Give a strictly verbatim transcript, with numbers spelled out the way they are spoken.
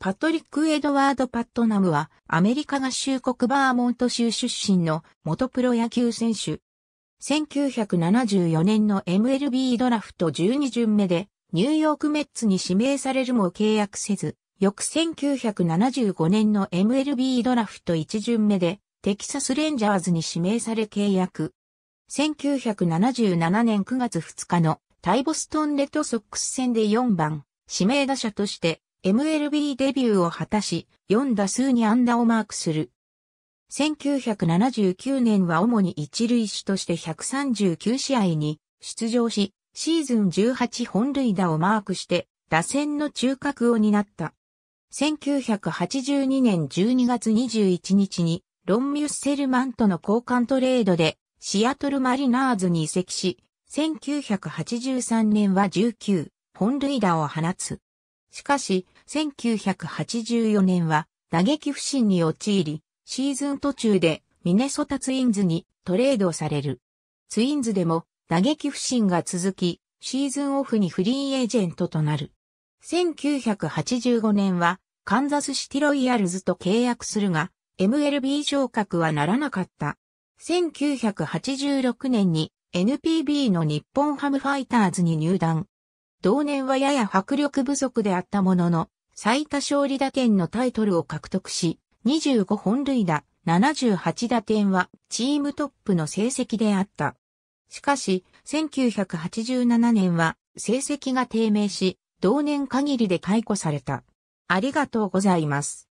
パトリック・エドワード・パットナムは、アメリカ合衆国バーモント州出身の元プロ野球選手。せんきゅうひゃくななじゅうよねんの エムエルビー ドラフトじゅうに巡目で、ニューヨークメッツに指名されるも契約せず、翌せんきゅうひゃくななじゅうごねんの エムエルビー ドラフトいち巡目で、テキサス・レンジャーズに指名され契約。せんきゅうひゃくななじゅうななねんくがつふつかの対ボストン・レッドソックス戦でよんばん、指名打者として、エムエルビー デビューを果たし、よんだすうに安打をマークする。せんきゅうひゃくななじゅうきゅうねんは主に一塁手としてひゃくさんじゅうきゅうしあいに出場し、シーズンじゅうはちほんるいだをマークして、打線の中核を担った。せんきゅうひゃくはちじゅうにねんじゅうにがつにじゅういちにちに、ロン・ミュッセルマンとの交換トレードで、シアトル・マリナーズに移籍し、せんきゅうひゃくはちじゅうさんねんはじゅうきゅうほんるいだを放つ。しかし、せんきゅうひゃくはちじゅうよねんは打撃不振に陥り、シーズン途中でミネソタツインズにトレードされる。ツインズでも打撃不振が続き、シーズンオフにフリーエージェントとなる。せんきゅうひゃくはちじゅうごねんはカンザスシティロイヤルズと契約するが、エムエルビー 昇格はならなかった。せんきゅうひゃくはちじゅうろくねんに エヌピービー の日本ハムファイターズに入団。同年はやや迫力不足であったものの、最多勝利打点のタイトルを獲得し、にじゅうごほんるいだ、ななじゅうはちだてんはチームトップの成績であった。しかし、せんきゅうひゃくはちじゅうななねんは成績が低迷し、同年限りで解雇された。ありがとうございます。